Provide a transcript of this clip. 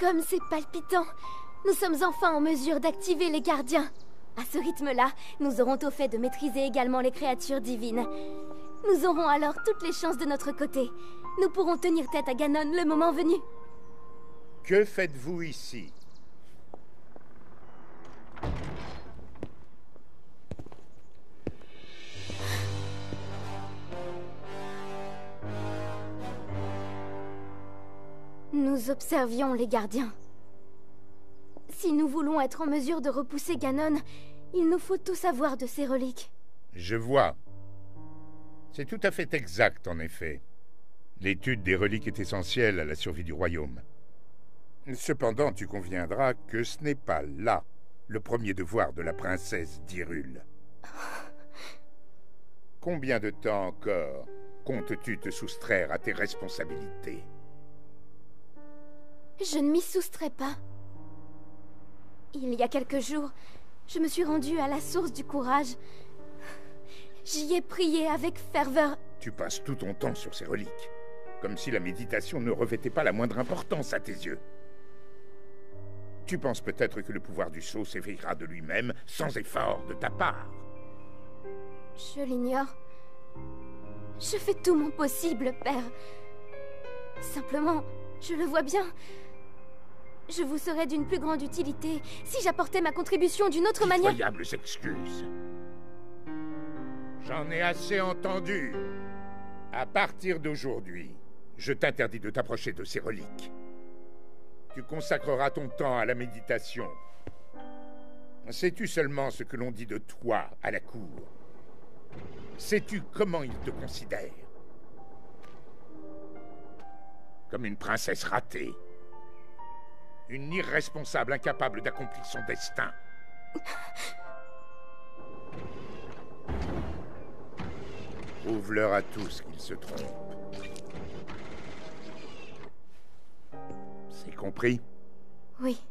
Comme c'est palpitant. Nous sommes enfin en mesure d'activer les gardiens. À ce rythme-là, nous aurons au fait de maîtriser également les créatures divines. Nous aurons alors toutes les chances de notre côté. Nous pourrons tenir tête à Ganon le moment venu. Que faites-vous ici? Nous observions les gardiens. Si nous voulons être en mesure de repousser Ganon, il nous faut tout savoir de ses reliques. Je vois. C'est tout à fait exact, en effet. L'étude des reliques est essentielle à la survie du royaume. Cependant, tu conviendras que ce n'est pas là le premier devoir de la princesse d'Hyrule. Combien de temps encore comptes-tu te soustraire à tes responsabilités? Je ne m'y soustrais pas. Il y a quelques jours, je me suis rendue à la source du courage. J'y ai prié avec ferveur. Tu passes tout ton temps sur ces reliques, comme si la méditation ne revêtait pas la moindre importance à tes yeux. Tu penses peut-être que le pouvoir du sceau s'éveillera de lui-même, sans effort de ta part. Je l'ignore. Je fais tout mon possible, père. Simplement, je le vois bien. Je vous serais d'une plus grande utilité si j'apportais ma contribution d'une autre manière. Incroyables excuses. J'en ai assez entendu. À partir d'aujourd'hui, je t'interdis de t'approcher de ces reliques. Tu consacreras ton temps à la méditation. Sais-tu seulement ce que l'on dit de toi à la cour? Sais-tu comment ils te considèrent? Comme une princesse ratée. Une irresponsable incapable d'accomplir son destin. Prouve-leur à tous qu'ils se trompent. C'est compris? Oui.